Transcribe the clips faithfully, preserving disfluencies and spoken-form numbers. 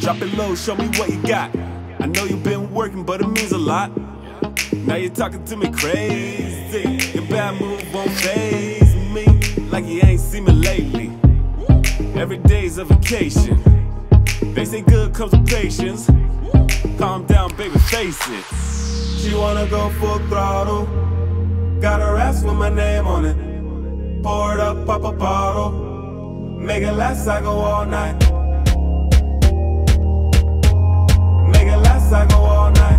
Drop it low, show me what you got. I know you've been working, but it means a lot. Now you're talking to me crazy. Your bad move won't faze me, like you ain't seen me lately. Every day's a vacation. They say good comes with patience. Calm down, baby, face it. She wanna go full throttle. Got her ass with my name on it. Pour it up, pop a bottle. Make it last, I go all night. Make it last, I go all night.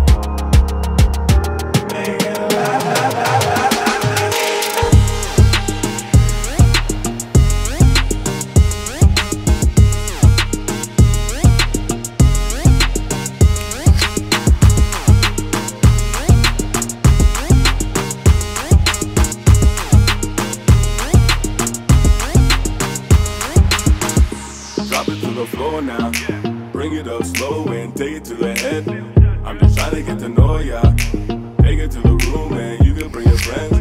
Make it last, la, la, la, floor now, bring it up slow and take it to the head. I'm just trying to get to know ya. Take it to the room and you can bring your friends.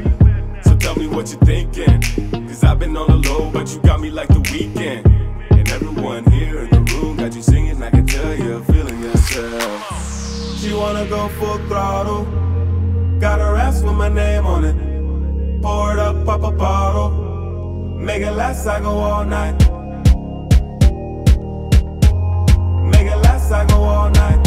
So tell me what you're thinking, cause I've been on the low, but you got me like the weekend. And everyone here in the room got you singing, I can tell you're feeling yourself. She wanna go full throttle. Got her ass with my name on it. Pour it up, pop a bottle. Make it last, I go all night. I go all night.